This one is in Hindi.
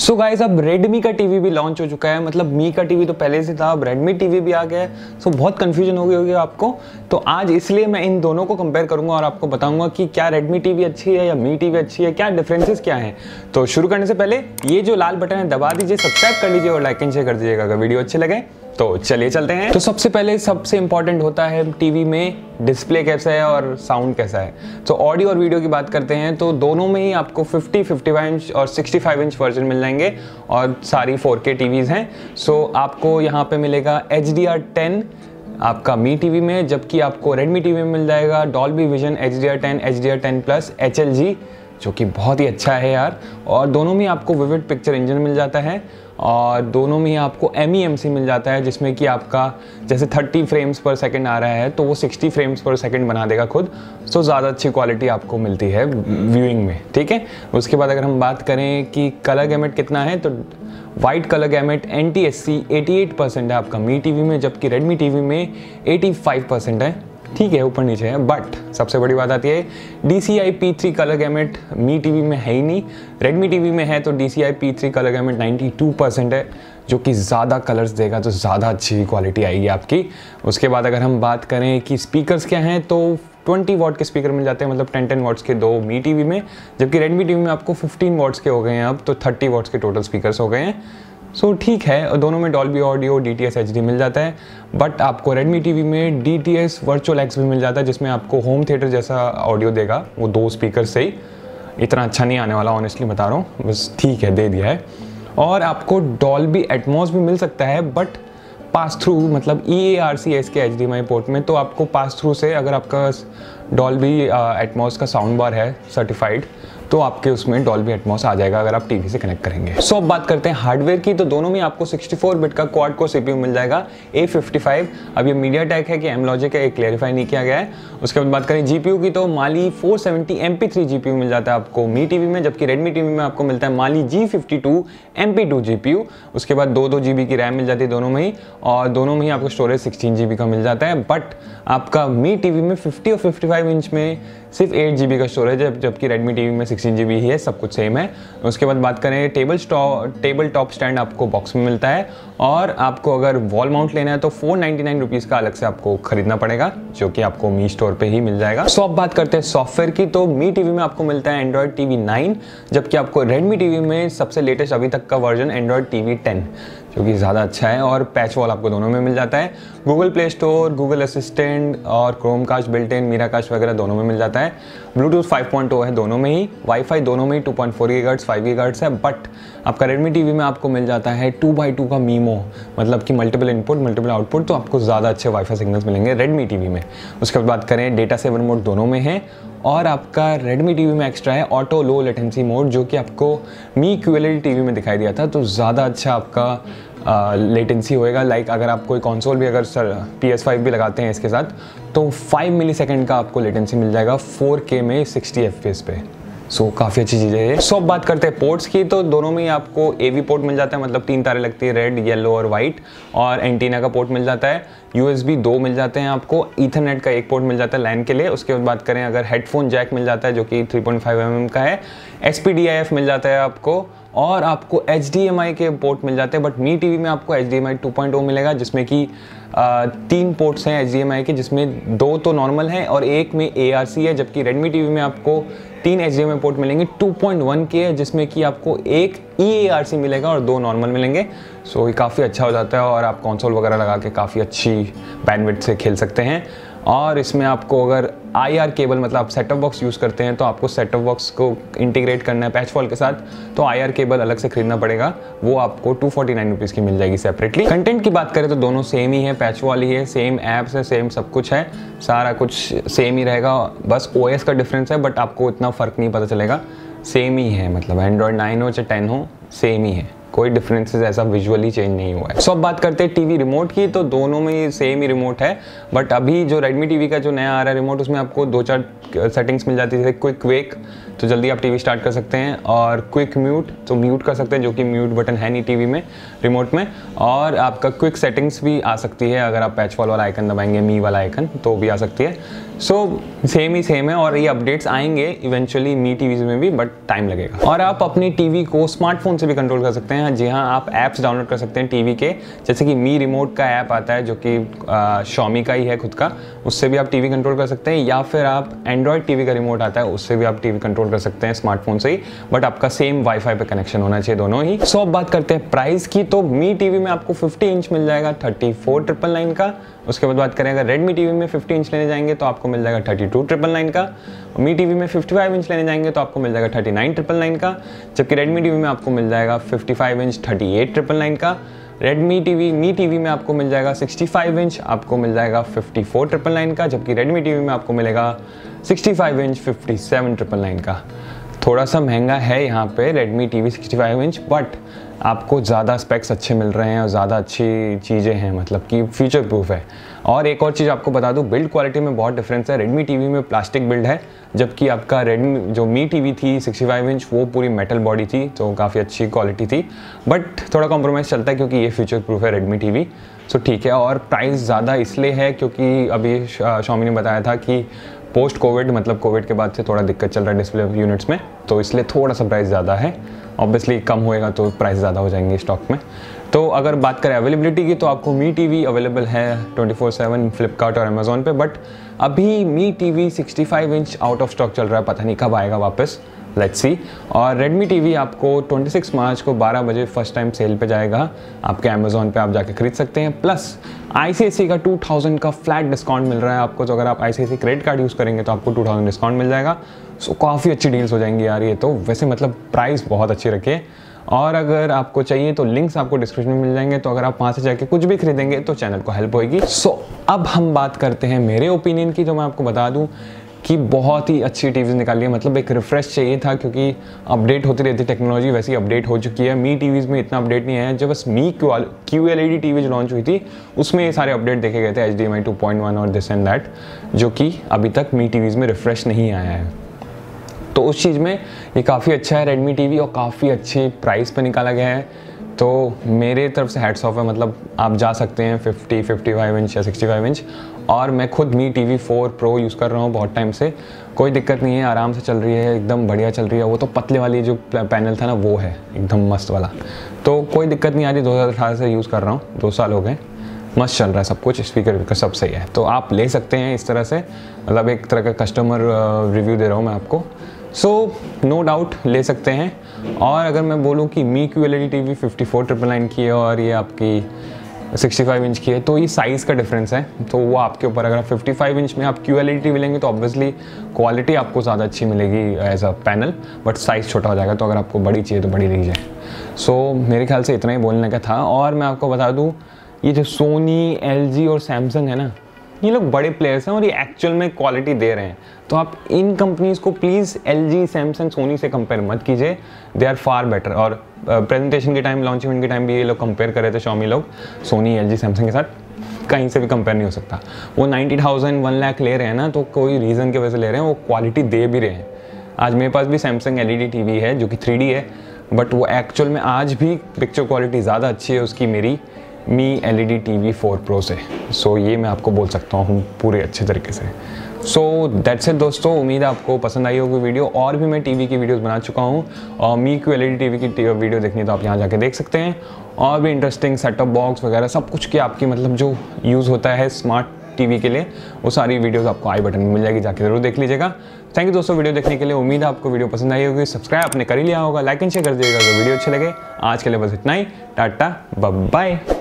सो गाइस अब रेडमी का टीवी भी लॉन्च हो चुका है, मतलब मी का टीवी तो पहले से था, अब रेडमी टीवी भी आ गया है। सो बहुत कंफ्यूजन हो गई होगी आपको, तो आज इसलिए मैं इन दोनों को कंपेयर करूंगा और आपको बताऊंगा कि क्या रेडमी टीवी अच्छी है या मी टीवी अच्छी है, क्या डिफरेंसेस क्या हैं। तो शुरू करने से पहले ये जो लाल बटन है दबा दीजिए, सब्सक्राइब कर लीजिए और लाइक एंड शेयर कर दीजिएगा अगर वीडियो अच्छे लगे। तो चलिए चलते हैं। तो सबसे पहले सबसे इंपॉर्टेंट होता है टीवी में डिस्प्ले कैसा है और साउंड कैसा है। तो ऑडियो और वीडियो की बात करते हैं तो दोनों में ही आपको 50, 55 इंच और 65 इंच वर्जन मिल जाएंगे और सारी 4K टीवीज़ हैं। सो आपको यहाँ पे मिलेगा HDR10 आपका मी टीवी में, जबकि आपको रेडमी टीवी में मिल जाएगा Dolby vision, HDR10, HDR10+, HLG, जो कि बहुत ही अच्छा है यार। और दोनों में आपको विविड पिक्चर इंजन मिल जाता है और दोनों में आपको MEMC मिल जाता है, जिसमें कि आपका जैसे 30 फ्रेम्स पर सेकंड आ रहा है तो वो 60 फ्रेम्स पर सेकंड बना देगा खुद। सो ज़्यादा अच्छी क्वालिटी आपको मिलती है व्यूइंग में, ठीक है। उसके बाद अगर हम बात करें कि कलर गैमेट कितना है, तो वाइट कलर गैमेट NTSC 88% है आपका मी टीवी में, जबकि रेडमी टीवी में 85% है, ठीक है, ऊपर नीचे है। बट सबसे बड़ी बात आती है DCI P3 colour gamut Mi TV में है ही नहीं, रेडमी टीवी में है। तो DCI P3 कलर गैमेट 92% है, जो कि ज़्यादा कलर्स देगा तो ज़्यादा अच्छी क्वालिटी आएगी आपकी। उसके बाद अगर हम बात करें कि स्पीकर्स क्या हैं, तो 20 वाट के स्पीकर मिल जाते हैं, मतलब 10-10 वाट्स के दो मी टीवी में, जबकि रेडमी टीवी में आपको 15 वाट्स के हो गए हैं अब, तो 30 वाट्स के टोटल स्पीकर्स हो गए हैं। सो ठीक है। और दोनों में डॉल्बी ऑडियो, DTS HD मिल जाता है, बट आपको रेडमी टीवी में DTS Virtual X भी मिल जाता है, जिसमें आपको होम थिएटर जैसा ऑडियो देगा, वो दो स्पीकर से ही। इतना अच्छा नहीं आने वाला, ऑनेस्टली बता रहा हूँ, बस ठीक है, दे दिया है। और आपको डॉल्बी एटमॉस भी मिल सकता है, बट पास थ्रू, मतलब EARC है इसके HDMI पोर्ट में, तो आपको पास थ्रू से अगर आपका डॉल्बी एटमॉस का साउंड बार है सर्टिफाइड, तो आपके उसमें डॉल्बी एटमॉस आ जाएगा अगर आप टीवी से कनेक्ट करेंगे। सो अब बात करते हैं हार्डवेयर की, तो दोनों में आपको 64 बिट का क्वाड कोर CPU मिल जाएगा, A55। अब ये मीडियाटेक है कि एमलॉजिक है, ये क्लैरिफाई नहीं किया गया है। उसके बाद बात करें GPU की, तो माली 470 MP3 GPU मिल जाता है आपको मी टीवी में, जबकि रेडमी टीवी में आपको मिलता है माली G52 MP2 GPU। उसके बाद 2 GB की रैम मिल जाती है दोनों में ही, और दोनों में ही आपको स्टोरेज 16 GB का मिल जाता है। बट आपका मी टीवी में 50 और 55 इंच में सिर्फ 8 GB का स्टोरेज है, जबकि रेडमी टीवी में 16 GB ही है, सब कुछ सेम है। उसके बाद बात करें टेबल टॉप स्टैंड आपको बॉक्स में मिलता है, और आपको अगर वॉल माउंट लेना है तो 499 रुपीज़ का अलग से आपको खरीदना पड़ेगा, जो कि आपको मी स्टोर पे ही मिल जाएगा। सो अब बात करते हैं सॉफ्टवेयर की, तो मी टीवी में आपको मिलता है एंड्रॉयड टीवी 9, जबकि आपको रेडमी टीवी में सबसे लेटेस्ट अभी तक का वर्जन एंड्रॉयड टीवी 10, जो कि ज़्यादा अच्छा है। और पैचवॉल आपको दोनों में मिल जाता है, Google Play Store, Google Assistant और क्रोमकास्ट, बिल्ट इन, मीराकास्ट वगैरह दोनों में मिल जाता है। ब्लूटूथ 5.0 है दोनों में ही, वाईफाई दोनों में ही 2.4 गीगाहर्ट्ज़, 5 गीगाहर्ट्ज़ है। बट आपका रेडमी टीवी में आपको मिल जाता है 2x2 का मीमो, मतलब कि मल्टीपल इनपुट मल्टीपल आउटपुट, तो आपको ज़्यादा अच्छे वाईफाई सिग्नल्स मिलेंगे रेडमी टीवी में। उसके बाद बात करें डेटा सेवर मोड दोनों में है, और आपका रेडमी टीवी में एक्स्ट्रा है ऑटो लो लेटेंसी मोड, जो कि आपको मी QLED टीवी में दिखाई दिया था, तो ज़्यादा अच्छा आपका लेटेंसी होएगा। लाइक अगर आप कोई कंसोल भी अगर PS5 भी लगाते हैं इसके साथ, तो 5 मिलीसेकंड का आपको लेटेंसी मिल जाएगा 4K में 60 FPS पे। सो काफ़ी अच्छी चीज़ें है। सो अब बात करते हैं पोर्ट्स की, तो दोनों में ही आपको AV पोर्ट मिल जाता है, मतलब 3 तारे लगती है, रेड, येलो और वाइट, और एंटीना का पोर्ट मिल जाता है। USB 2 मिल जाते हैं आपको, ईथरनेट का 1 पोर्ट मिल जाता है LAN के लिए। उसके बाद बात करें अगर हेडफोन जैक मिल जाता है, जो कि 3.5 mm का है, SPDIF मिल जाता है आपको, और आपको HDMI के पोर्ट मिल जाते हैं। बट मी टीवी में आपको HDMI 2.0 मिलेगा, जिसमें कि 3 पोर्ट्स हैं HDMI के, जिसमें 2 तो नॉर्मल हैं और 1 में ARC है। जबकि रेडमी टीवी में आपको 3 HDMI पोर्ट मिलेंगे 2.1 के, जिसमें कि आपको 1 EARC मिलेगा और 2 नॉर्मल मिलेंगे। सो ये काफ़ी अच्छा हो जाता है, और आप कंसोल वगैरह लगा के काफ़ी अच्छी बैंडविड्थ से खेल सकते हैं। और इसमें आपको अगर IR केबल, मतलब आप सेटअप बॉक्स यूज़ करते हैं, तो आपको सेटअप बॉक्स को इंटीग्रेट करना है पैचवॉल के साथ, तो IR केबल अलग से खरीदना पड़ेगा, वो आपको 249 रुपीज़ की मिल जाएगी सेपरेटली। कंटेंट की बात करें तो दोनों सेम ही है, पैचवॉल ही है, सेम ऐप्स है, सेम सब कुछ है, सारा कुछ सेम ही रहेगा, बस OS का डिफरेंस है, बट आपको इतना फ़र्क नहीं पता चलेगा, सेम ही है। मतलब Android 9 हो चाहे 10 हो, सेम ही है, कोई डिफरेंसेस ऐसा विजुअली चेंज नहीं हुआ है। सो अब बात करते हैं टीवी रिमोट की, तो दोनों में सेम ही रिमोट है, बट अभी जो रेडमी टीवी का जो नया आ रहा है रिमोट, उसमें आपको 2-4 सेटिंग्स मिल जाती है, क्विक वेक, तो जल्दी आप टीवी स्टार्ट कर सकते हैं। और क्विक म्यूट तो म्यूट कर सकते हैं, जो कि म्यूट बटन है नहीं टीवी में, रिमोट में। और आपका क्विक सेटिंग्स भी आ सकती है, अगर आप पैचवॉल वाला आइकन दबाएंगे, मी वाला आइकन, तो भी आ सकती है। सो सेम है और ये अपडेट्स आएंगे इवेंचुअली मी टीवीज़ में भी, बट टाइम लगेगा। और आप अपनी टीवी को स्मार्टफोन से भी कंट्रोल कर सकते हैं। जी हाँ, आप ऐप्स डाउनलोड कर सकते हैं टीवी के, जैसे कि मी रिमोट का ऐप आता है जो कि Xiaomi का ही है खुद का, उससे भी आप टीवी कंट्रोल कर सकते हैं। या फिर आप एंड्रॉयड टीवी का रिमोट आता है, उससे भी आप टीवी कंट्रोल कर सकते हैं स्मार्टफोन से ही, बट आपका सेम वाईफाई पे कनेक्शन होना चाहिए दोनों ही। सो अब बात करते हैं प्राइस की। तो मी टीवी में आपको 50 इंच मिल जाएगा 34,999 का। उसके बाद बात करें अगर रेडमी टीवी में 50 इंच लेने जाएंगे तो आपको मिल जाएगा 32,999 का। मी टीवी में 55 इंच लेने जाएंगे तो आपको मिल जाएगा 39,999 का। जबकि रेडमी टीवी में आपको मिल जाएगा 55 इंच 38,999 का। रेडमी टीवी मी टीवी में आपको मिल जाएगा 65 इंच, आपको मिल जाएगा 54,999 का। जबकि रेडमी टीवी में आपको मिलेगा 65 इंच 57,999 का। थोड़ा सा महंगा है यहाँ पे रेडमी टीवी 65 इंच, बट आपको ज़्यादा स्पेक्स अच्छे मिल रहे हैं और ज़्यादा अच्छी चीज़ें हैं, मतलब कि फ्यूचर प्रूफ है। और एक और चीज़ आपको बता दूँ, बिल्ड क्वालिटी में बहुत डिफरेंस है। रेडमी टीवी में प्लास्टिक बिल्ड है, जबकि आपका रेडमी जो मी टीवी थी 65 इंच वो पूरी मेटल बॉडी थी, तो काफ़ी अच्छी क्वालिटी थी। बट थोड़ा कॉम्प्रोमाइज़ चलता है क्योंकि ये फ्यूचर प्रूफ है रेडमी टीवी, सो ठीक है। और प्राइस ज़्यादा इसलिए है क्योंकि अभी Xiaomi ने बताया था कि पोस्ट कोविड, मतलब कोविड के बाद से थोड़ा दिक्कत चल रहा है डिस्प्ले यूनिट्स में, तो इसलिए थोड़ा सा प्राइस ज़्यादा है। ऑब्वियसली कम होएगा तो प्राइस ज़्यादा हो जाएंगे स्टॉक में। तो अगर बात करें अवेलेबिलिटी की, तो आपको मी टीवी अवेलेबल है 24/7 फ्लिपकार्ट और अमेज़ॉन पे, बट अभी Mi TV 65 inch out of stock चल रहा है, पता नहीं कब आएगा वापस, लेट्स सी। और रेडमी टीवी आपको 26 मार्च को 12 बजे फर्स्ट टाइम सेल पे जाएगा, आपके अमेज़ॉन पे आप जाके खरीद सकते हैं। प्लस ICICI का 2000 का फ्लैट डिस्काउंट मिल रहा है आपको, तो अगर आप ICICI क्रेडिट कार्ड यूज़ करेंगे तो आपको 2000 डिस्काउंट मिल जाएगा। सो काफ़ी अच्छी डील्स हो जाएंगी यार ये तो, वैसे मतलब प्राइस बहुत अच्छी रखिए। और अगर आपको चाहिए तो लिंक्स आपको डिस्क्रिप्शन में मिल जाएंगे, तो अगर आप वहाँ से जाके कुछ भी खरीदेंगे तो चैनल को हेल्प होगी। सो अब हम बात करते हैं मेरे ओपिनियन की, जो मैं आपको बता दूँ कि बहुत ही अच्छी टीवीज़ निकाली है, मतलब एक रिफ्रेश चाहिए था क्योंकि अपडेट होती रहती है टेक्नोलॉजी, वैसी अपडेट हो चुकी है। मी टीवीज़ में इतना अपडेट नहीं आया है, जब बस मी QLED टीवी जो लॉन्च हुई थी उसमें ये सारे अपडेट देखे गए थे, HDMI 2.1 और दिस एंड दैट, जो कि अभी तक मी टीवीज़ में रिफ्रेश नहीं आया है। तो उस चीज़ में ये काफ़ी अच्छा है रेडमी टीवी, और काफ़ी अच्छे प्राइस पर निकाला गया है, तो मेरे तरफ से हैट्स ऑफ है। मतलब आप जा सकते हैं 50, 55 इंच या 65 इंच। और मैं खुद मी टीवी 4 प्रो यूज़ कर रहा हूँ बहुत टाइम से, कोई दिक्कत नहीं है, आराम से चल रही है, एकदम बढ़िया चल रही है। वो तो पतले वाली जो पैनल था ना वो है एकदम मस्त वाला, तो कोई दिक्कत नहीं आ रही। 2018 से यूज़ कर रहा हूँ, 2 साल हो गए, मस्त चल रहा है सब कुछ, स्पीकर विकर सब सही है। तो आप ले सकते हैं इस तरह से, मतलब एक तरह का कस्टमर रिव्यू दे रहा हूँ मैं आपको। सो नो डाउट ले सकते हैं। और अगर मैं बोलूँ कि मी QLED TV 54,999 की है और ये आपकी 65 इंच की है, तो ये साइज़ का डिफरेंस है, तो वो आपके ऊपर। अगर आप 55 इंच में आप QLED TV लेंगे तो ऑब्वियसली क्वालिटी आपको ज़्यादा अच्छी मिलेगी as a panel, but size छोटा हो जाएगा, तो अगर आपको बड़ी चाहिए तो बड़ी लीजिए। सो मेरे ख्याल से इतना ही बोलने का था। और मैं आपको बता दूँ, ये जो सोनी, LG और सैमसंग है ना, ये लोग बड़े प्लेयर्स हैं और ये एक्चुअल में क्वालिटी दे रहे हैं, तो आप इन कंपनीज़ को प्लीज़ LG, सैमसंग, सोनी से कंपेयर मत कीजिए, दे आर फार बेटर। और प्रेजेंटेशन के टाइम, लॉन्च इवेंट के टाइम भी ये लोग कंपेयर कर रहे थे Xiaomi लोग सोनी, LG, सैमसंग के साथ, कहीं से भी कंपेयर नहीं हो सकता। वो 90,000 1 लाख ले रहे हैं ना, तो कोई रीज़न की वजह से ले रहे हैं, वो क्वालिटी दे भी रहे हैं। आज मेरे पास भी सैमसंग LED टीवी है जो कि 3D है, बट वो एक्चुअल में आज भी पिक्चर क्वालिटी ज़्यादा अच्छी है उसकी मेरी मी LED TV 4 Pro से। सो ये मैं आपको बोल सकता हूँ पूरे अच्छे तरीके से। सो दैट्स इट दोस्तों, उम्मीद है आपको पसंद आई होगी वीडियो। और भी मैं टीवी की वीडियोस बना चुका हूँ, और मी QLED TV की वीडियो देखनी है तो आप यहाँ जाके देख सकते हैं। और भी इंटरेस्टिंग सेटअप बॉक्स वगैरह सब कुछ की आपकी, मतलब जो यूज़ होता है स्मार्ट टीवी के लिए, वो सारी वीडियोस आपको आई बटन में मिल जाएगी, जाके जरूर देख लीजिएगा। थैंक यू दोस्तों वीडियो देखने के लिए, उम्मीद है आपको वीडियो पसंद आई होगी। सब्सक्राइब आपने कर ही लिया होगा, लाइक एंड शेयर कर दीजिएगा अगर वीडियो अच्छे लगे। आज के लिए बस इतना ही, टाटा बाय बाय।